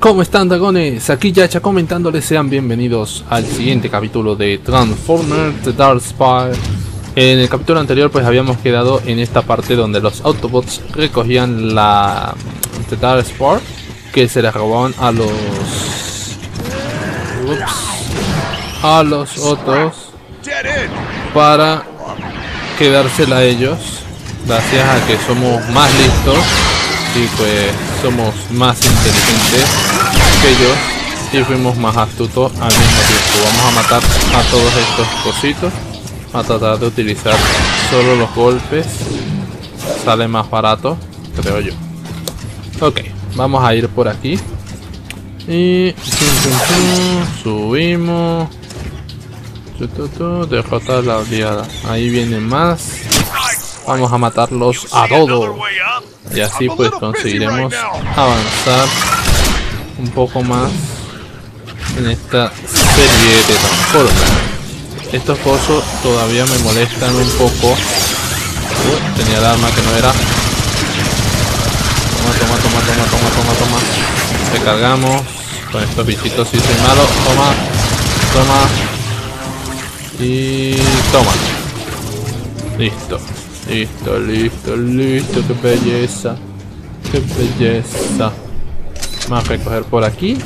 ¿Cómo están, dragones? Aquí Yacha comentándoles, sean bienvenidos al siguiente capítulo de Transformers The Dark Spark. En el capítulo anterior pues habíamos quedado en esta parte donde los Autobots recogían la The Dark Spark, que se la robaban a los... a los otros para quedársela a ellos, gracias a que somos más listos y pues somos más inteligentes que ellos y fuimos más astutos al mismo tiempo. Vamos a matar a todos estos cositos, a tratar de utilizar solo los golpes, sale más barato, creo yo. Ok, vamos a ir por aquí y subimos, derrotar la aliada. Ahí vienen más, vamos a matarlos a todos y así pues conseguiremos avanzar un poco más en esta serie de Transformers. Estos pozos todavía me molestan un poco. Tenía el arma que no era. Toma. Recargamos con estos bichitos, si soy malo. Toma y toma. Listo, qué belleza. Vamos a recoger por aquí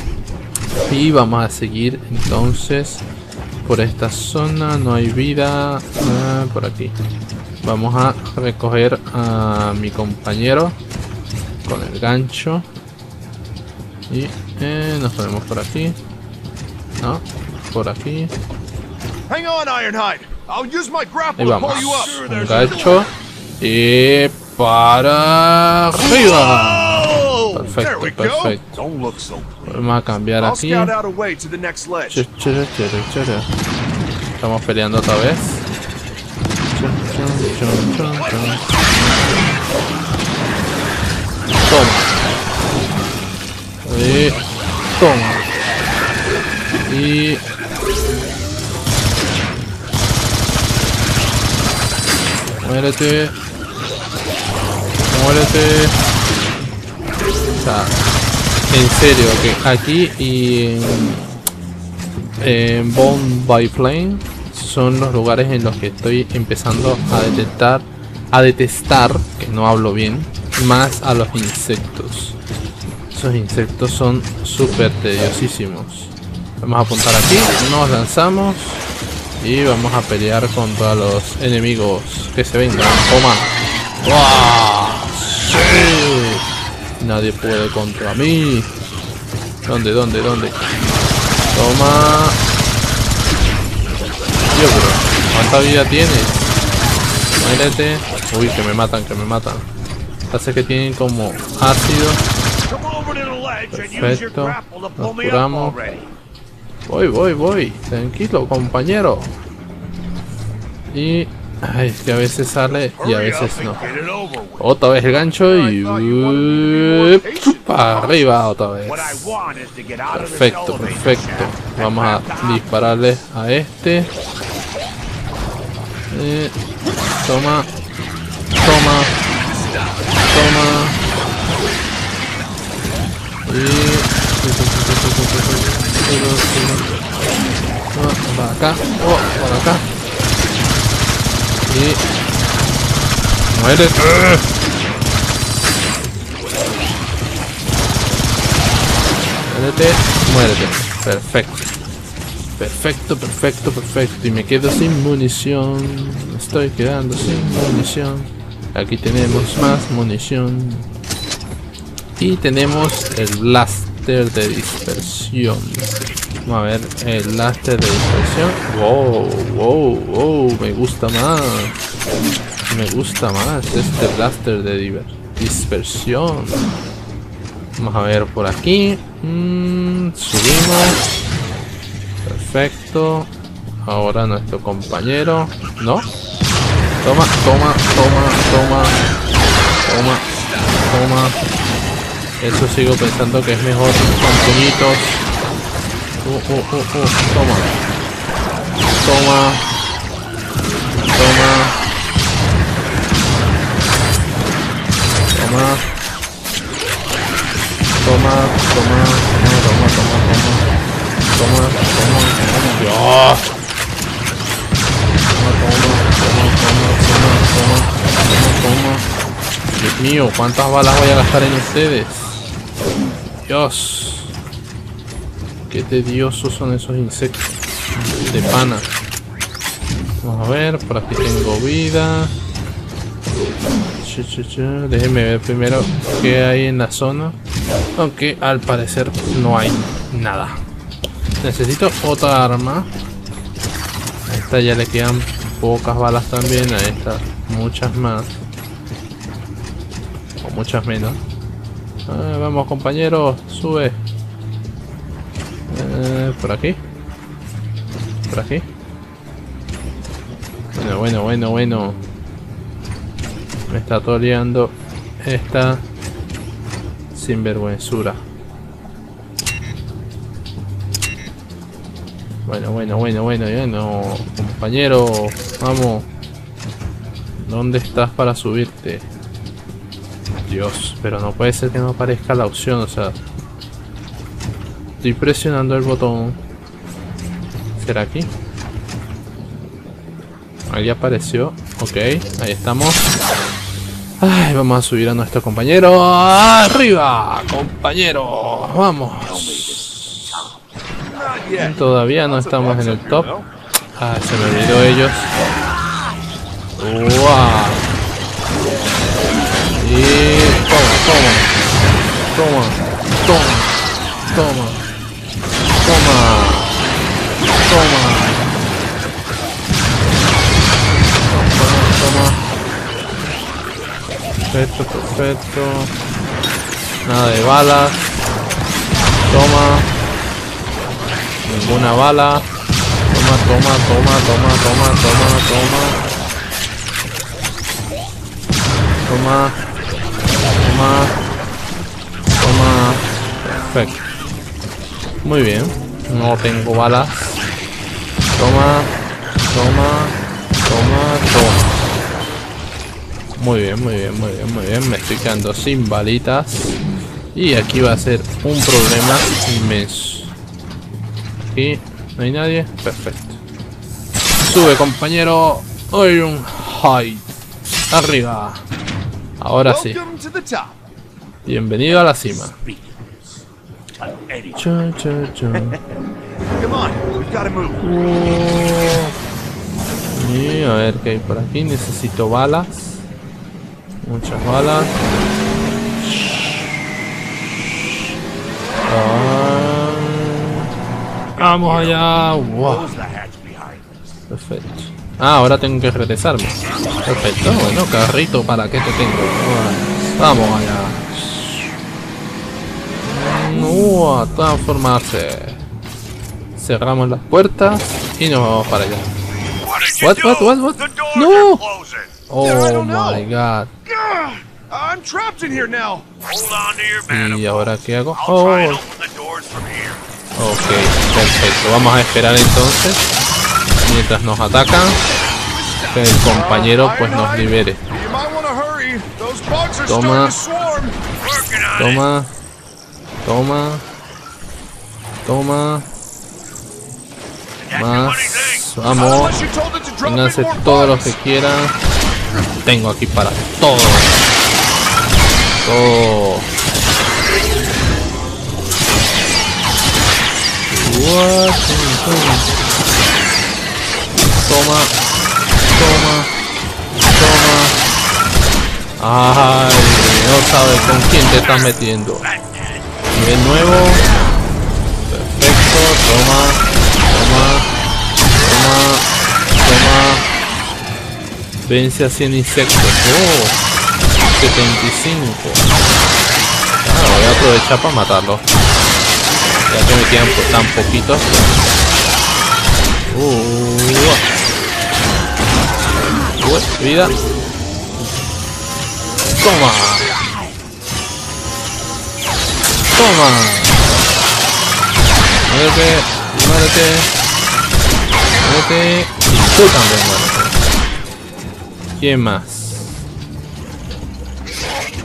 y vamos a seguir entonces por esta zona. No hay vida. Por aquí vamos a recoger a mi compañero con el gancho y nos ponemos por aquí, no, por aquí. Hang on, Ironhide. I'll use my grapple to pull you up. Un gancho y para arriba. Perfecto. Vamos a cambiar aquí. Estamos peleando otra vez. Toma. Y toma. Y Muérete. O sea, en serio, que aquí y en Bomb by Plane son los lugares en los que estoy empezando a detestar, que no hablo bien, más a los insectos. Esos insectos son súper tediosísimos. Vamos a apuntar aquí, nos lanzamos y vamos a pelear contra los enemigos que se vengan. Toma. ¡Sí! Nadie puede contra mí. ¿Dónde? Toma. Dios, bro. ¿Cuánta vida tienes? Muérete. Uy, que me matan. Parece que tienen como ácido. Perfecto. Nos curamos. Voy, tranquilo, compañero. Y ay, es que a veces sale y a veces no. Otra vez el gancho y para arriba otra vez. Perfecto. Vamos a dispararle a este. Toma. Para acá. Y muere. Muérete. Perfecto. Y me quedo sin munición. Me estoy quedando sin munición. Aquí tenemos más munición. Y tenemos el blaster de dispersión. Vamos a ver el blaster de dispersión. Wow, me gusta más este blaster de dispersión. Vamos a ver por aquí. Subimos. Perfecto. Ahora nuestro compañero. No. Toma. Eso sigo pensando que es mejor con puñitos. Toma. Toma. Dios mío, ¿cuántas balas voy a gastar en ustedes? Dios. Qué tediosos son esos insectos. De pana. Vamos a ver, por aquí tengo vida. Déjenme ver primero qué hay en la zona. Aunque al parecer no hay nada. Necesito otra arma. A esta ya le quedan pocas balas también. A esta muchas más. O muchas menos. Ah, vamos compañeros, sube. Por aquí. Por aquí. Bueno. Me está toleando esta sinvergüenzura. Bueno, compañero, vamos. ¿Dónde estás para subirte? Dios, pero no puede ser que no aparezca la opción, o sea. Estoy presionando el botón. ¿Será aquí? Ahí apareció. Ok, ahí estamos. Ay, vamos a subir a nuestro compañero. ¡Arriba, compañero! ¡Vamos! Todavía no estamos en el top. Ah, se me olvidó ellos. ¡Wow! Y... Toma. Perfecto. Nada de balas. Toma. Ninguna bala. Toma. Perfecto. Muy bien. No tengo balas. Toma. Muy bien. Me estoy quedando sin balitas. Y aquí va a ser un problema inmenso. Aquí no hay nadie. Perfecto. Sube, compañero. Ironhide. Arriba. Ahora sí. Bienvenido a la cima. Y a ver qué hay por aquí. Necesito balas. Muchas balas. Vamos allá. Wow. Perfecto. Ah, ahora tengo que regresarme. Perfecto. Bueno, carrito, ¿para qué te tengo? Vamos allá. No, a transformarse. Cerramos las puertas y nos vamos para allá. What? No. Oh my god. I'm trapped in here now. Hold on to your banner. ¿Y ahora qué hago? Oh. Ok, perfecto. Vamos a esperar entonces. Mientras nos atacan, que el compañero pues nos libere. Toma. Más. Vamos. Vénganse todos los que quieran. Tengo aquí para todos. Oh. Toma. Ay, no sabes con quién te estás metiendo. Y de nuevo. Perfecto. Toma. Vence a 100 insectos. Oh, 75. Ah, voy a aprovechar para matarlo. Ya que me quedan pues, tan poquitos. Vida. Toma. Muérete. Y tú también muérete.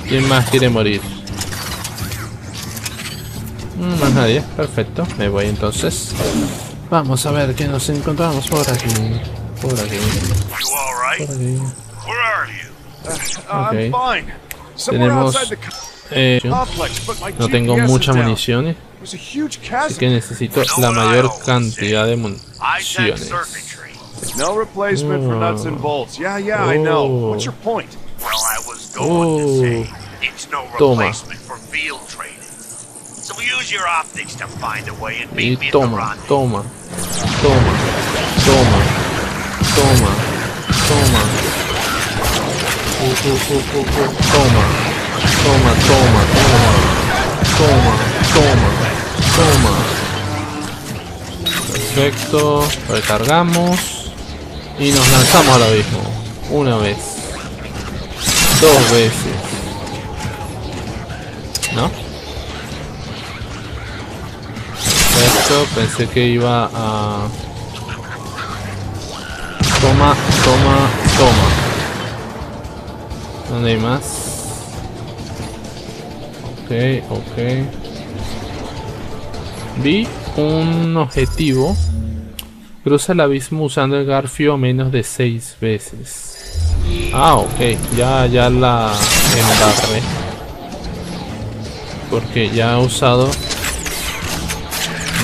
¿Quién más quiere morir? Más nadie, perfecto. Me voy entonces. Vamos a ver qué nos encontramos por aquí. Por aquí. Okay. Tenemos... no tengo muchas municiones, así que necesito la mayor cantidad de municiones. Toma. Y toma, toma, toma, toma, toma, toma. Toma. Toma, toma, toma, toma, toma, toma. Perfecto, recargamos y nos lanzamos al abismo. Una vez, dos veces, ¿no? Perfecto, pensé que iba a... Toma, toma, toma. ¿Dónde hay más? Ok. Vi un objetivo. Cruza el abismo usando el garfio menos de 6 veces. Ah, ok. Ya la embarré. Porque ya he usado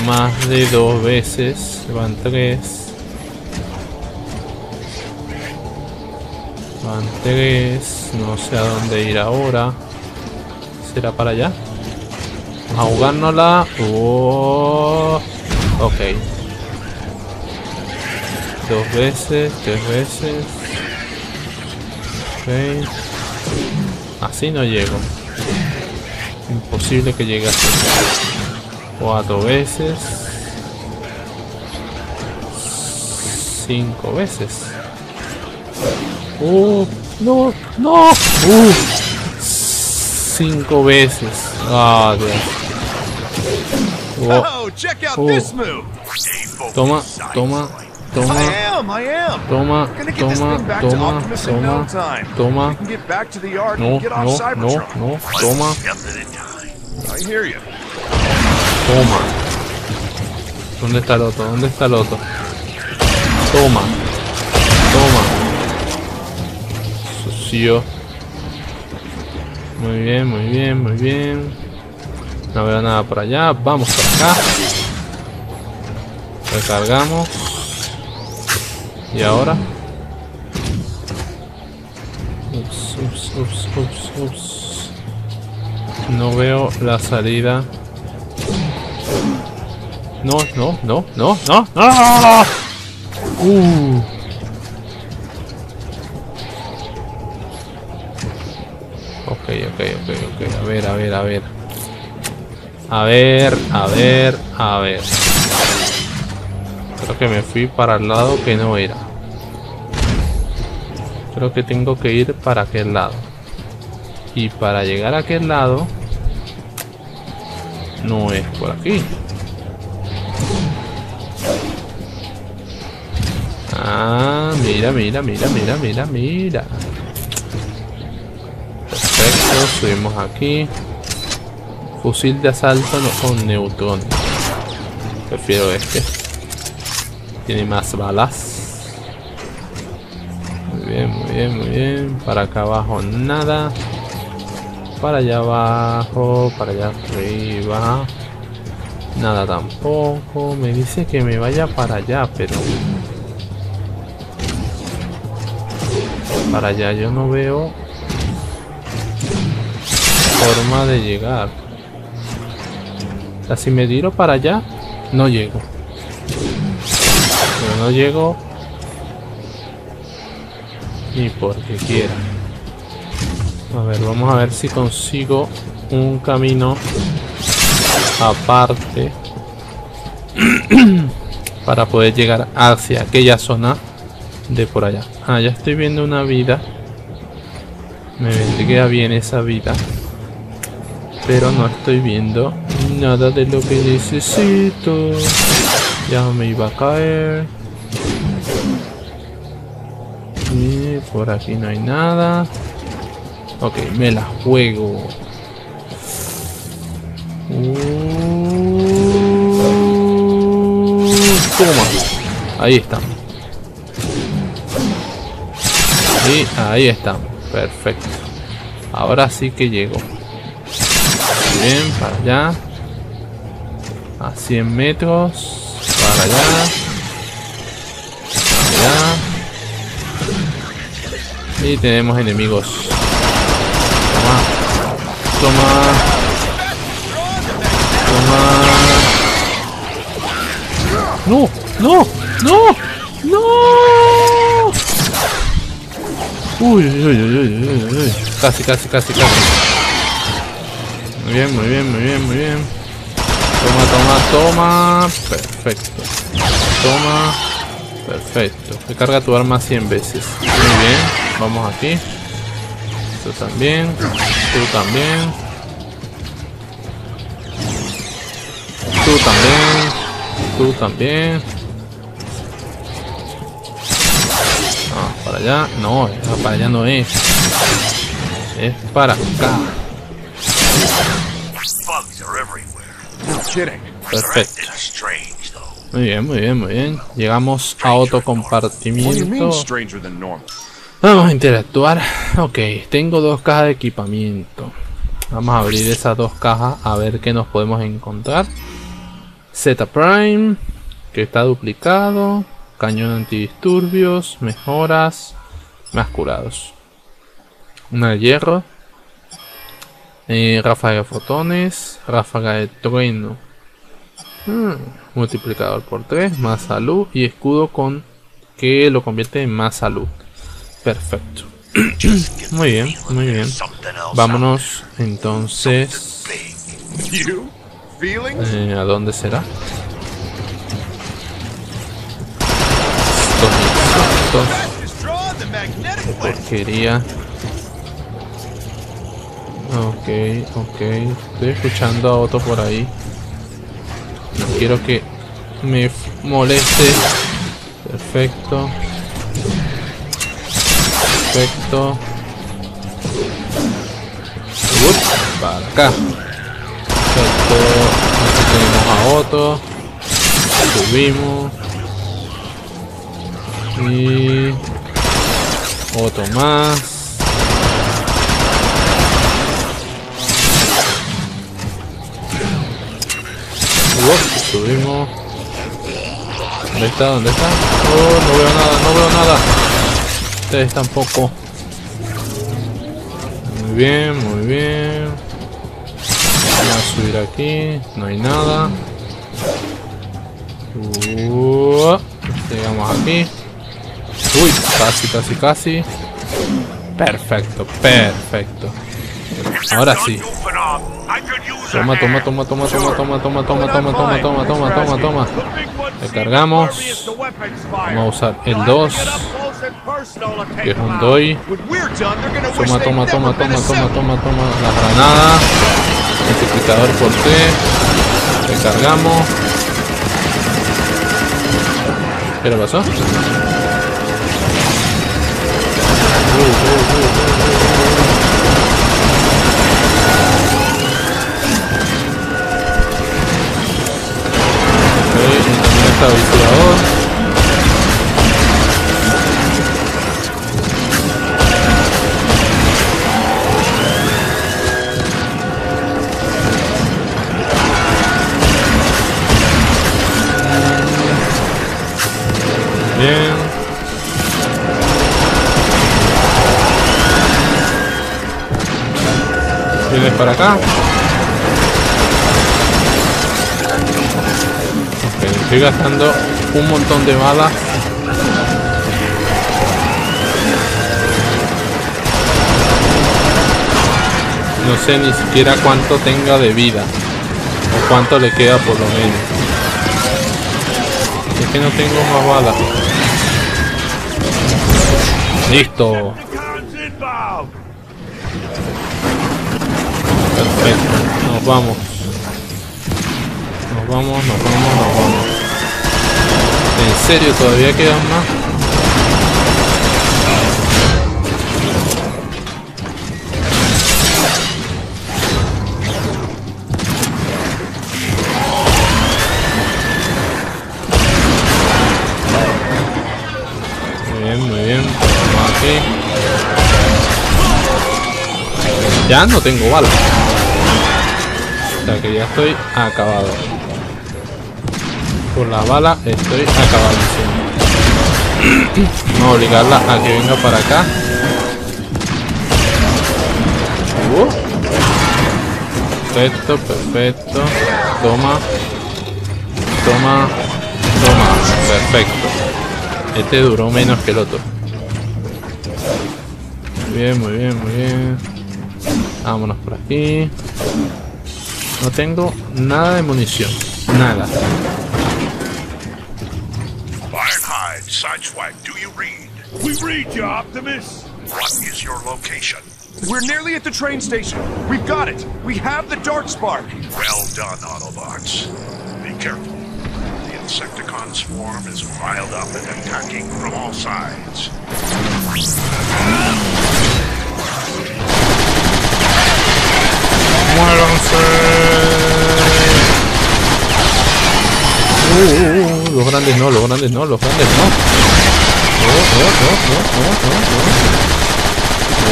más de 2 veces. Van 3. Van 3. No sé a dónde ir ahora. ¿Será para allá? Vamos a jugárnosla. Oh, ok. 2 veces, 3 veces. Ok. Así no llego. Imposible que llegue así. 4 veces. 5 veces. Oh, no, no. 5 veces. Ah, Dios. Toma, toma, toma, toma, toma, toma, toma, toma. No, no, no, no, toma. Toma. ¿Dónde está el otro? ¿Dónde está el otro? Toma. Toma. Sucio. Muy bien, muy bien, muy bien. No veo nada por allá. Vamos por acá. Recargamos. Y ahora. Ups, ups, ups, ups, ups. No veo la salida. No, no, no, no, no, no. Ok, a ver. Creo que me fui para el lado que no era. Creo que tengo que ir para aquel lado. Y para llegar a aquel lado, no es por aquí. Ah, mira. Subimos aquí. Fusil de asalto con neutrones. Prefiero este. Tiene más balas. Muy bien, muy bien, muy bien. Para acá abajo nada. Para allá abajo. Para allá arriba. Nada tampoco. Me dice que me vaya para allá, pero... Para allá yo no veo forma de llegar. O sea, si me tiro para allá, no llego. Pero no llego ni porque quiera. A ver, vamos a ver si consigo un camino aparte para poder llegar hacia aquella zona de por allá. Ah, ya estoy viendo una vida. Me vendría bien esa vida. Pero no estoy viendo nada de lo que necesito. Ya me iba a caer. Y por aquí no hay nada. Ok, me la juego. Puma. Ahí está. Y ahí está. Perfecto. Ahora sí que llego. Bien, para allá. A 100 metros. Para allá. Para allá. Y tenemos enemigos. Toma. Toma. No, no, no, no. Uy, uy, uy, uy, uy, uy. Casi. Muy bien, muy bien, muy bien, muy bien. Toma, toma, toma. Perfecto. Toma. Perfecto. Recarga tu arma 100 veces. Muy bien. Vamos aquí. Tú también. Tú también. Tú también. Tú también. No, para allá. No, para allá no es. Es para acá. Perfecto. Muy bien, muy bien, muy bien. Llegamos a otro compartimiento. Vamos a interactuar. Ok, tengo dos cajas de equipamiento. Vamos a abrir esas dos cajas a ver qué nos podemos encontrar. Z Prime, que está duplicado. Cañón antidisturbios, mejoras, más curados. Una de hierro. Ráfaga de fotones, ráfaga de trueno, multiplicador por 3, más salud y escudo con que lo convierte en más salud. Perfecto. Muy bien, muy bien. Vámonos entonces. ¿A dónde será? Estos. Porquería. Ok, ok, estoy escuchando a otro por ahí. No quiero que me moleste. Perfecto. Perfecto. Ups, para acá. Perfecto. Aquí tenemos a otro. Subimos. Y otro más. Subimos. ¿Dónde está? ¿Dónde está? Oh, no veo nada, no veo nada. Ustedes tampoco. Muy bien, muy bien. Vamos a subir aquí. No hay nada. Llegamos aquí. Uy, casi, casi, casi. Perfecto, perfecto. Ahora sí. Toma, toma, toma, toma, toma, toma, toma, toma, toma, toma, toma, toma, toma, toma. Recargamos. Vamos a usar el 2. Que es un doy. Toma, toma, toma, toma, toma, toma, toma. La granada. Multiplicador por 3. Recargamos. ¿Qué le pasó? Ventilador. Bien. Vienes para acá. Estoy gastando un montón de balas. No sé ni siquiera cuánto tenga de vida. O cuánto le queda por lo menos. Es que no tengo más balas. Listo. Perfecto. Nos vamos. Nos vamos, nos vamos, nos vamos. ¿En serio? ¿Todavía quedan más? ya no tengo balas. O sea que ya estoy acabado. Con la bala estoy acabado. Vamos a obligarla a que venga para acá. Perfecto, perfecto. Toma. Toma. Toma. Perfecto. Este duró menos que el otro. Muy bien, muy bien, muy bien. Vámonos por aquí. No tengo nada de munición. Nada. Ironhide, Sideswipe, do you read? We read you, Optimus. What is your location? We're nearly at the train station. We've got it. We have the Dark Spark. Well done, Autobots. Be careful. The Insecticon swarm is piled up and attacking from all sides. ¡Muéranse! Los grandes no, los grandes no, los grandes no. No.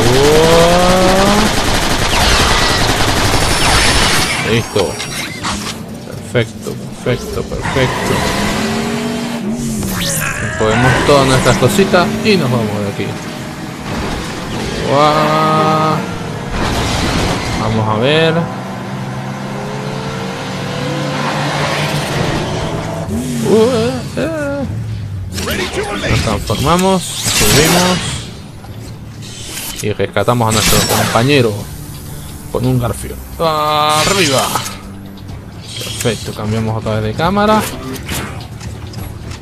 Oh. Listo. Perfecto, perfecto, perfecto. Cogemos todas nuestras cositas y nos vamos de aquí. Wow. Vamos a ver. Nos transformamos, subimos. Y rescatamos a nuestro compañero con un garfio. ¡Arriba! Perfecto, cambiamos otra vez de cámara.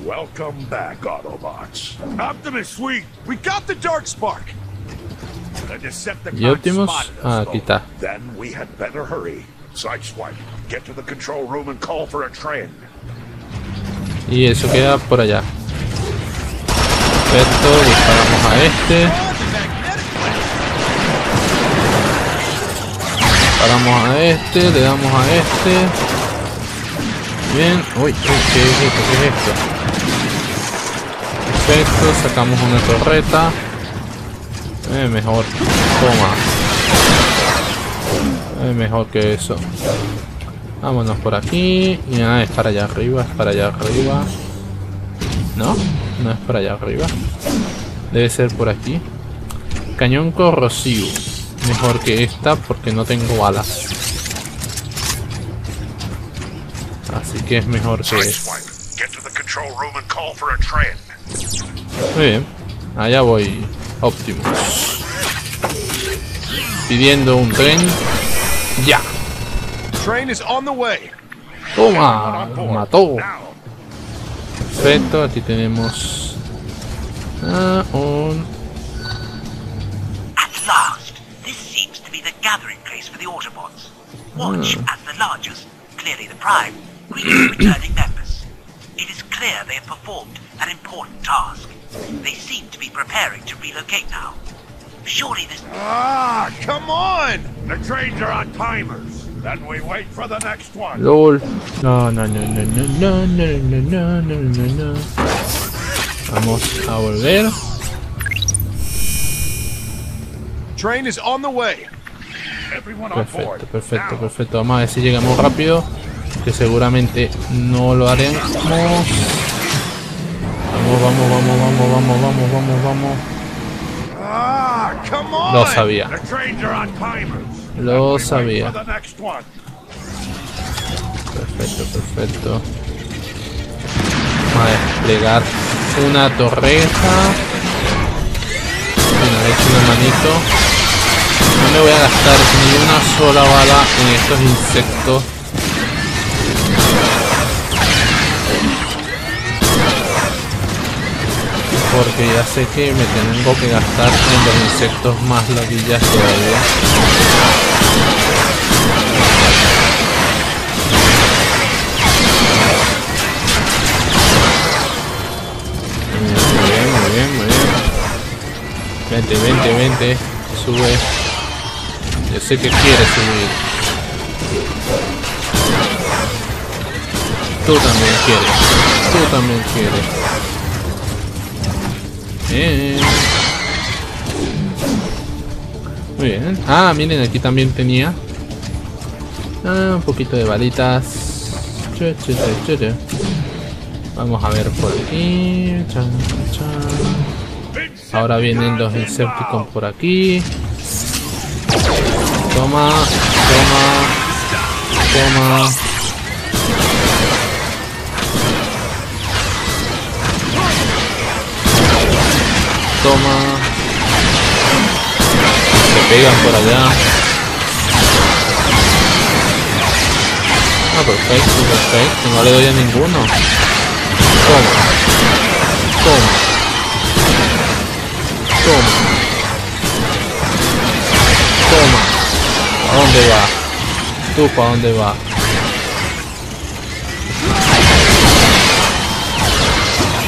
Welcome back, Autobots. Optimus, we got the Dark Spark. The Decepticons spotted us. Aquí está. Then we had better hurry. Sideswipe, get to the control room and call for a train. Y eso queda por allá. Perfecto, disparamos a este. Paramos a este, le damos a este. Bien. Uy, ¿qué es esto? ¿Qué es esto? Perfecto, sacamos una torreta. Mejor. Toma. Es mejor que eso. Vámonos por aquí. Y nada, es para allá arriba, es para allá arriba. No, no es para allá arriba. Debe ser por aquí. Cañón corrosivo. Mejor que esta porque no tengo balas. Así que es mejor que esta. Muy bien. Allá voy, Optimus. Pidiendo un tren. ¡Ya! ¡Toma! ¡Mató! Perfecto, aquí tenemos... Autobots. Watch as the largest, clearly the Prime, greets returning members. It is clear they have performed an important task. They seem to be preparing to relocate now. Surely this... Ah, come on! The trains are on timers. Then we wait for the next one. Lol. No, no, no, no, no, no, no, no, no, no, no. Vamos a volver. Train is on the way. Perfecto, perfecto, perfecto. Vamos a ver si llegamos rápido. Que seguramente no lo haremos. Vamos, vamos, vamos, vamos, vamos, vamos, vamos, vamos. Lo sabía. Lo sabía. Perfecto, perfecto. Vamos a desplegar una torreta. Una vez una manito. No me voy a gastar ni una sola bala en estos insectos. Porque ya sé que me tengo que gastar en los insectos más ladillas todavía. Muy bien, muy bien, muy bien. Vente, vente, vente. Sube. Yo sé que quieres subir. Tú también quieres. Tú también quieres. Muy bien. Ah, miren, aquí también tenía un poquito de balitas. Vamos a ver por aquí. Ahora vienen los Insecticons por aquí. Toma, toma, toma. Toma. Se pegan por allá. Ah, perfecto, perfecto. No le doy a ninguno. Toma. Toma. Toma. Toma. ¿A dónde va? ¿Tú para dónde va?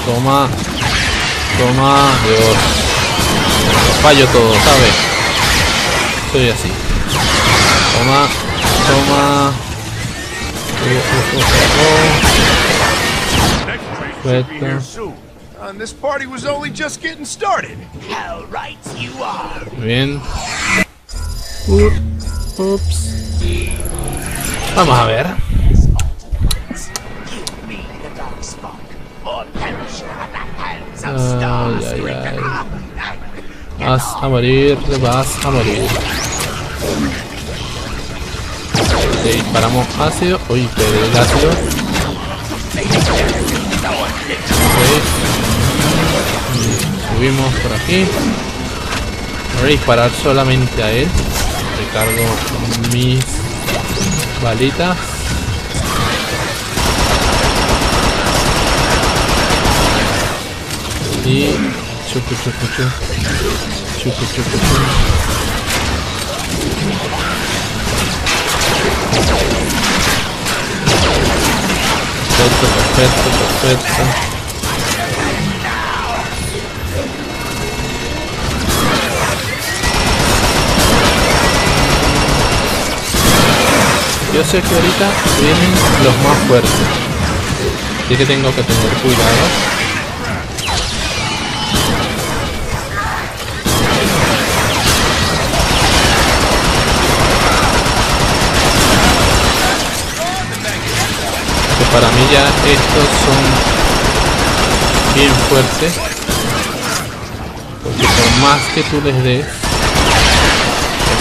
Toma. Toma, Dios. Fallo todo, ¿sabes? Soy así. Toma, toma. Bien. Ups. Vamos a ver. Ay, ay, ay. Vas a morir, vas a morir. Le disparamos ácido. Uy, pegué el ácido. Okay. Subimos por aquí. Voy a disparar solamente a él. Recargo mis balitas. Y perfecto, perfecto, perfecto. Yo sé que ahorita vienen los más fuertes, así que tengo que tener cuidado. Para mí ya estos son bien fuertes, porque por más que tú les des,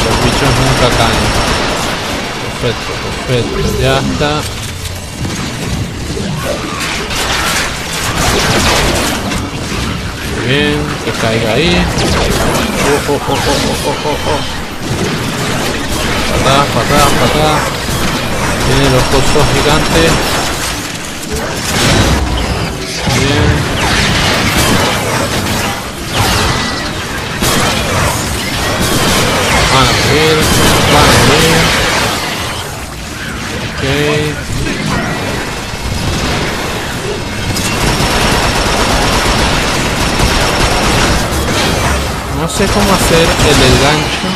los bichos nunca caen. Perfecto, perfecto, ya está. Muy bien, que caiga ahí. Oh, oh, oh, oh, oh, oh, oh. Patada, patada, patada. Tienen los cosos gigantes. Van a morir, van a morir. Ok. No sé cómo hacer el del gancho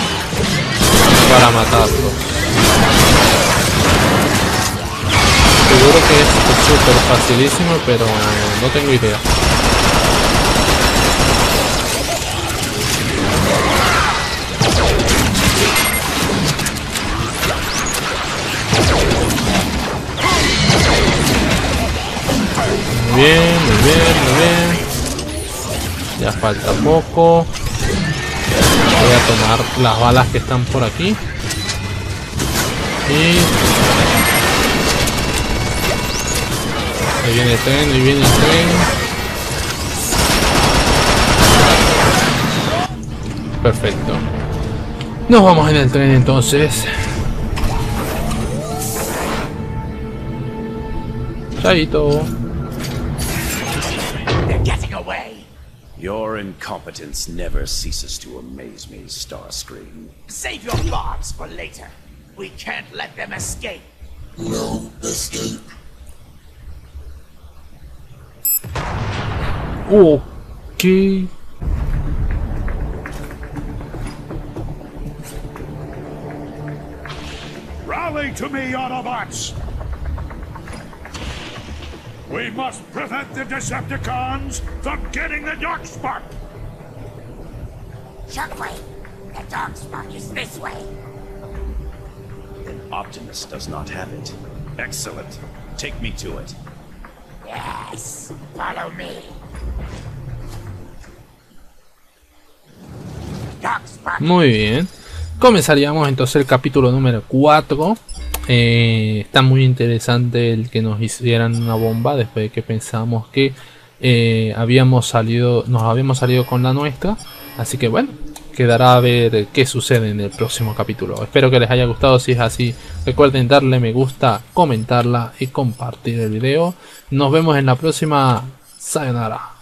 para matarlo. Seguro que es súper facilísimo, pero no tengo idea. Muy bien, muy bien, muy bien. Ya falta poco. Voy a tomar las balas que están por aquí. Y... ahí viene el tren, ahí viene el tren. Perfecto. Nos vamos en el tren entonces. Chaito. Your incompetence never ceases to amaze me, Starscream. Save your bombs for later. We can't let them escape. No escape. Okay. Rally to me, Autobots! We must prevent the Decepticons from getting the Dark Spark! Shockwave, The Dark Spark is this way. Then Optimus does not have it. Excellent. Take me to it. Yes, follow me. Muy bien. Comenzaríamos entonces el capítulo número 4. Está muy interesante el que nos hicieran una bomba después de que pensamos que nos habíamos salido con la nuestra. Así que bueno, quedará a ver qué sucede en el próximo capítulo. Espero que les haya gustado. Si es así, recuerden darle me gusta, comentarla y compartir el video. Nos vemos en la próxima. Sayonara.